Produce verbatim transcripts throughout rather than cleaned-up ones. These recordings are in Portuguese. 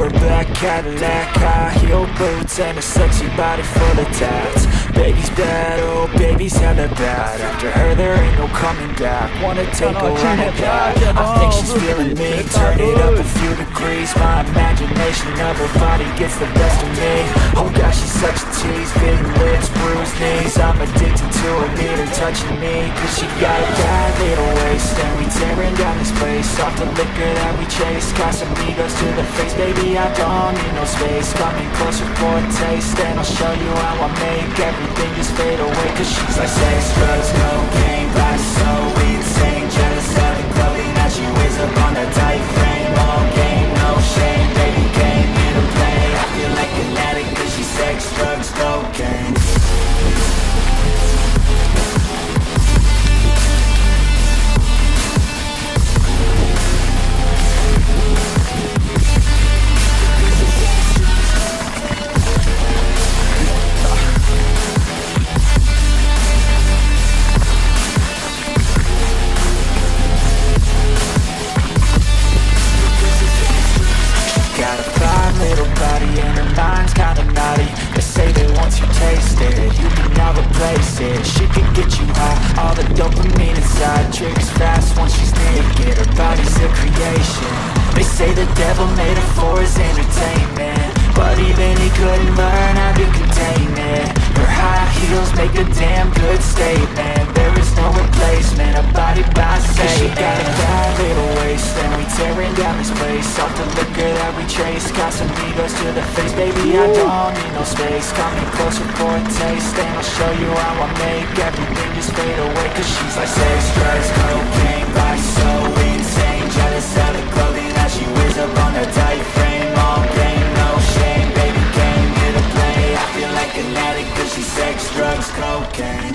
paperback Cadillac, high heel boots, and a sexy body full of tats. Baby's bad, oh, baby's hella bad. After her there ain't no coming back. Wanna take a run at that. I think she's feeling me, turn it up a few degrees. My imagination of her body gets the best of me. Oh gosh, she's such a tease, big lips, bruised knees. I'm addicted to her, need her touching me, cause she got a bad little waist, and we tearing down this place off the liquor that we chase. Casamigos to the face, baby, I don't need no space. Coming closer for a taste, and I'll show you how I make everything just fade away. Cause she's like sex, drugs, cocaine, life's so insane. Jealous of the clothing that she wears up on a tight frame. All game, no shame, baby came in to play. I feel like an addict cause she's sex, drugs, cocaine. She could get you high, all the dopamine inside. Tricks fast once she's naked, her body's a creation. They say the devil made her for his entertainment, but even he couldn't learn how to contain it. Her high heels make a damn good statement. There is no replacement, a body by Satan. She got a bad little waist, and we tearing down this place off the liquor that we trace. Got some egos to the face, baby, I don't need no space. Coming closer for a taste, and I'll show you how I make everything just fade away. Cause she's like sex, drugs, cocaine, life's so insane. Jealous of the clothing that she wears up on her tight frame. All game, no shame, baby came here to play. I feel like an addict cause she's sex, drugs, cocaine.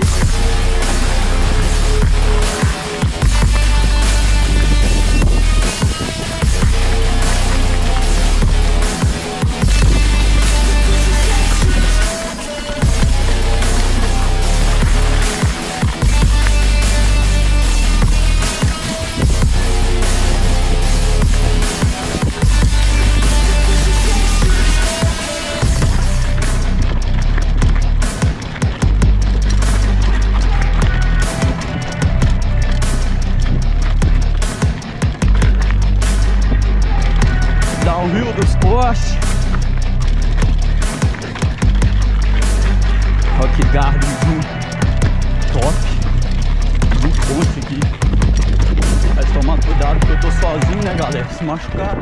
Machucar,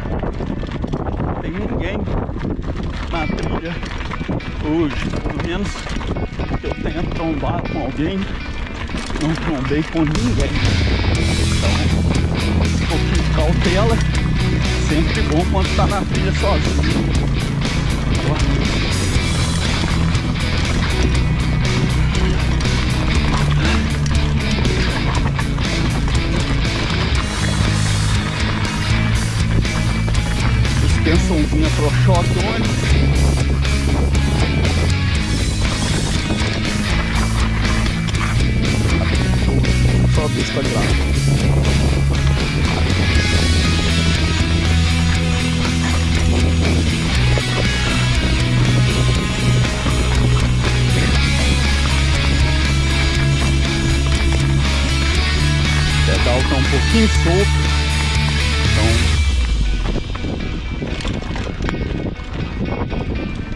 não tem ninguém na trilha hoje, pelo menos que eu tenha trombado com alguém. Não trombei com ninguém, então um pouquinho de cautela, sempre bom quando está na trilha sozinho. Tensãozinha pro choque onde? Só bicho pra de lado. O pedal tá um pouquinho solto.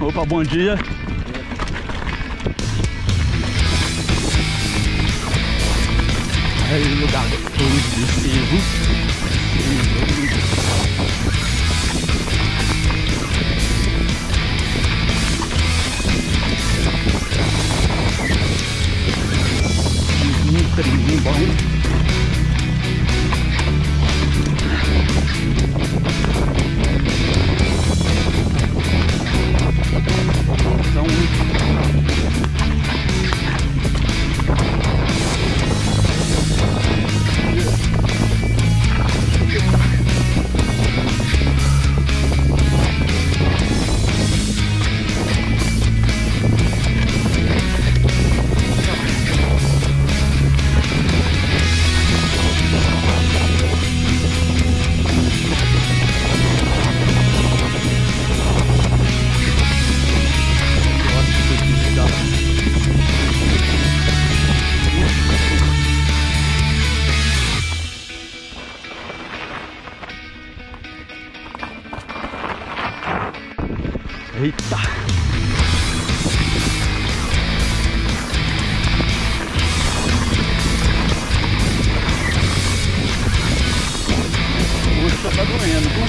Opa, bom dia. Aí, lugar gostoso de servo. Um trilhinho bom. Thank you. いった。 Tá doendo,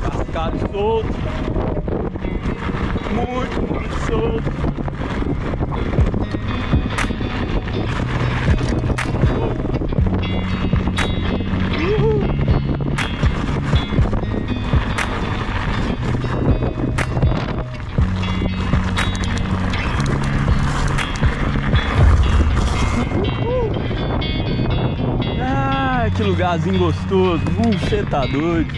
cascalho solto, muito, muito solto. Que lugarzinho gostoso, você tá doido.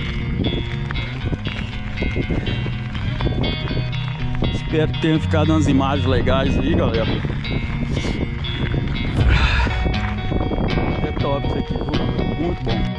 Espero que tenham ficado umas imagens legais aí, galera. É top isso aqui, muito bom.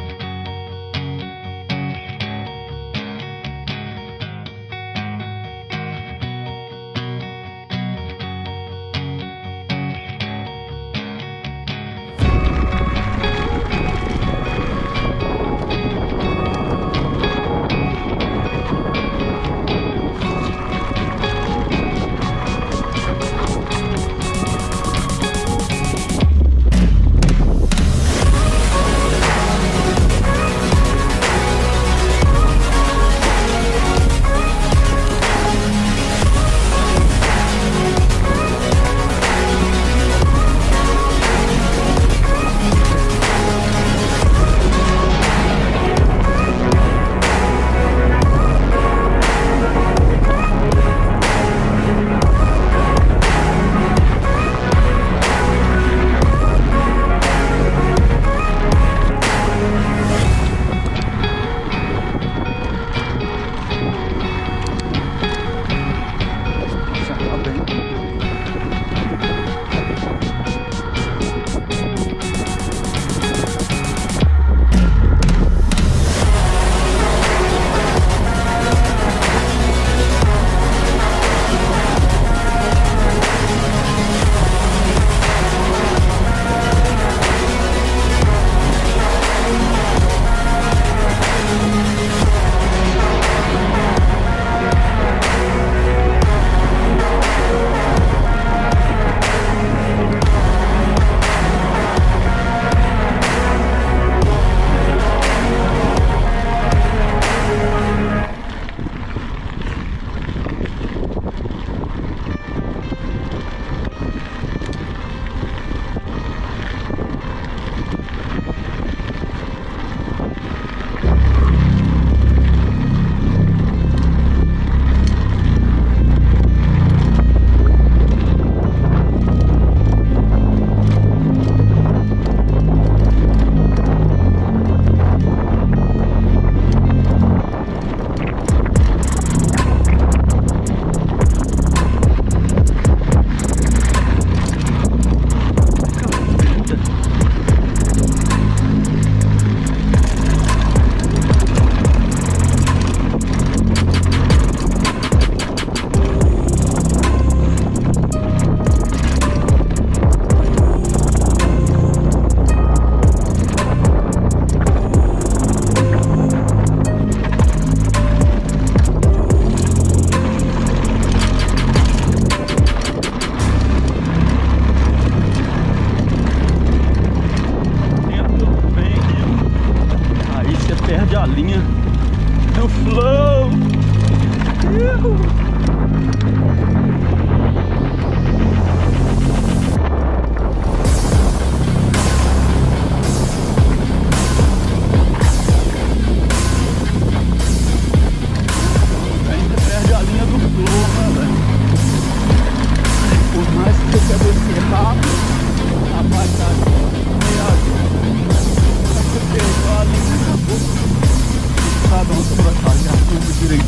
Here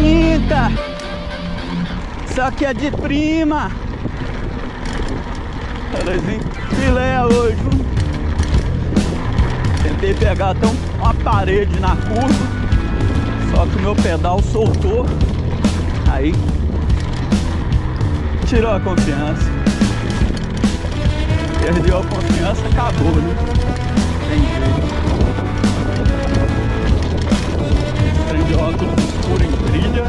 quinta, só que é de prima. Olhazinho, filé hoje. Tentei pegar até uma parede na curva, só que o meu pedal soltou. Aí tirou a confiança. Perdeu a confiança, acabou, né? Tem jeito. Trem de óculos escuro em trilha.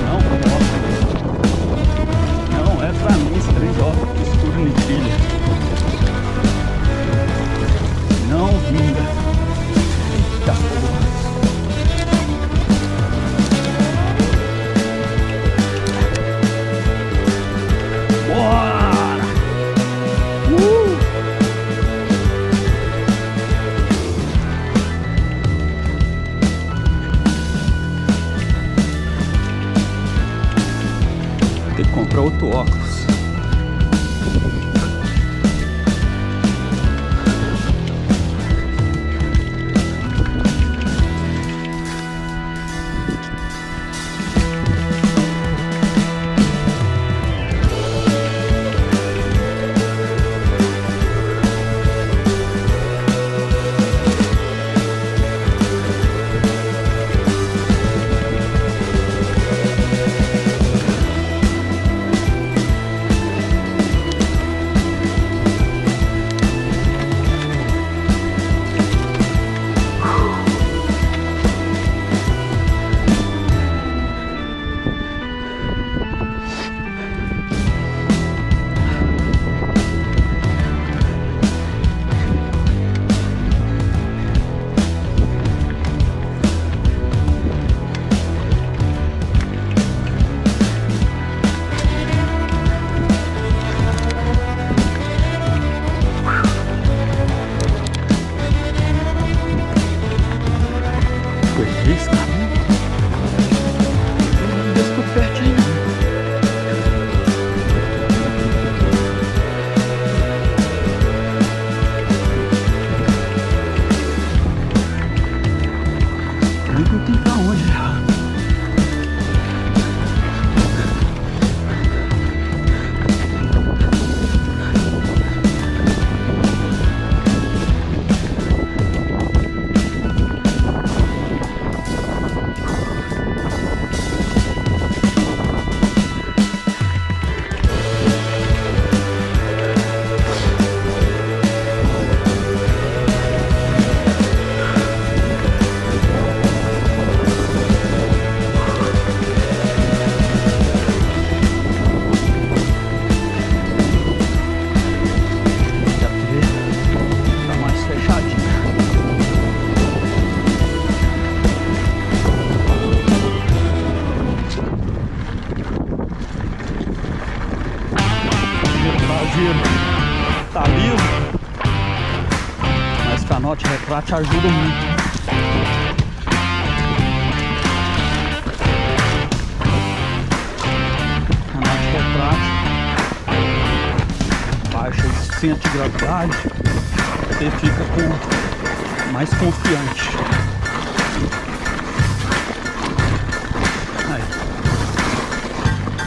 Não, não. Não é pra mim esse trem de óculos escuro em trilha. Não vinga. Tá bom. Para outro óculos. Tá liso, mas canote retrate ajuda muito. Canote retrate, baixa o centro de gravidade, você fica com mais confiante. Aí,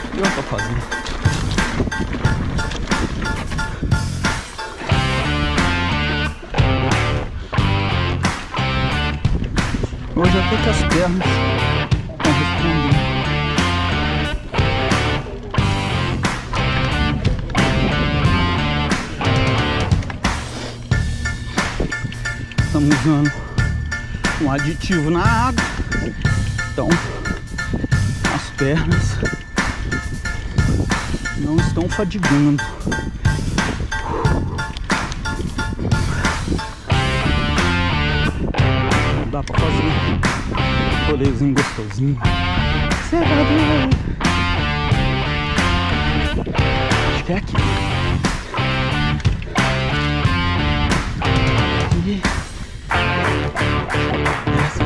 o que eu tô fazendo? Hoje eu tô com as pernas respondendo. Estamos usando um aditivo na água, então as pernas não estão fadigando. Dá pra fazer um rolezinho gostosinho. Você vai ver. Acho que é aqui. E... essa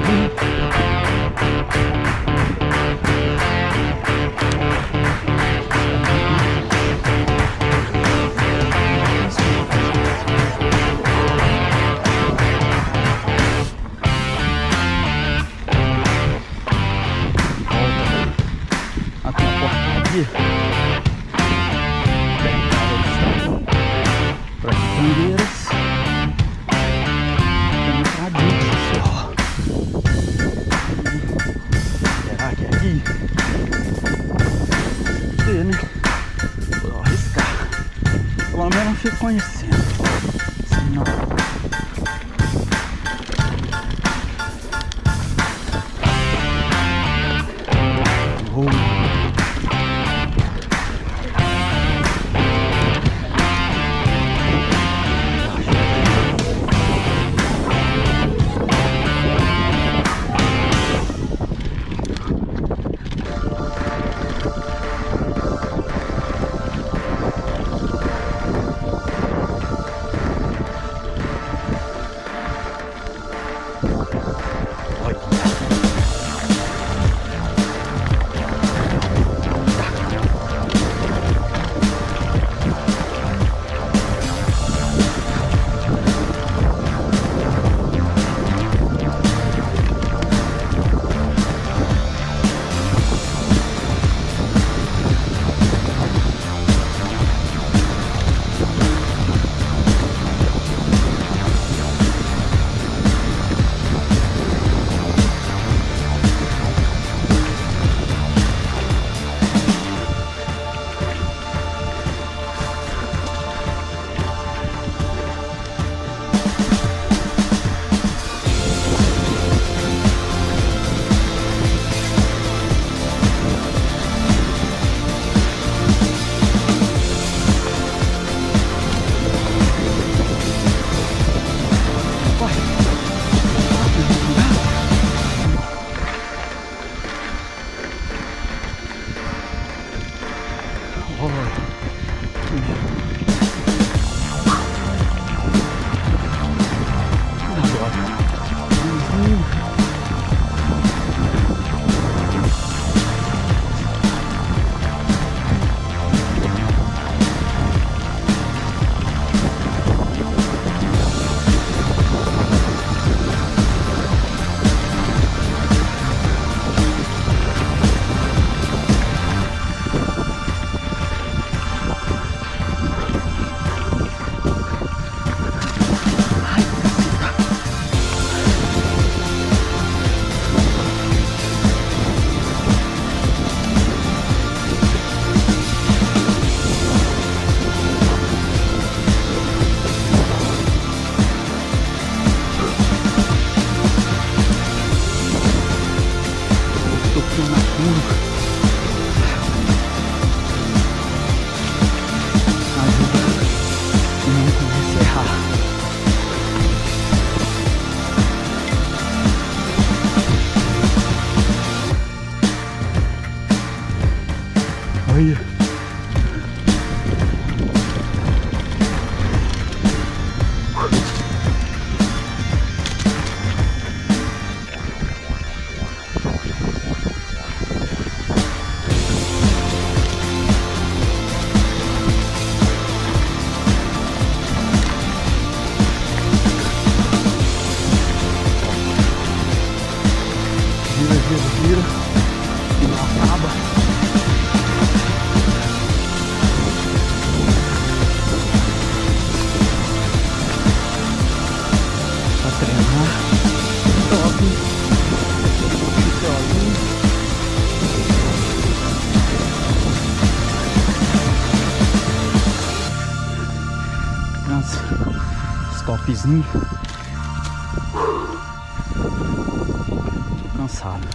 conhecendo, senão. Oh. Topzinho. Cansado.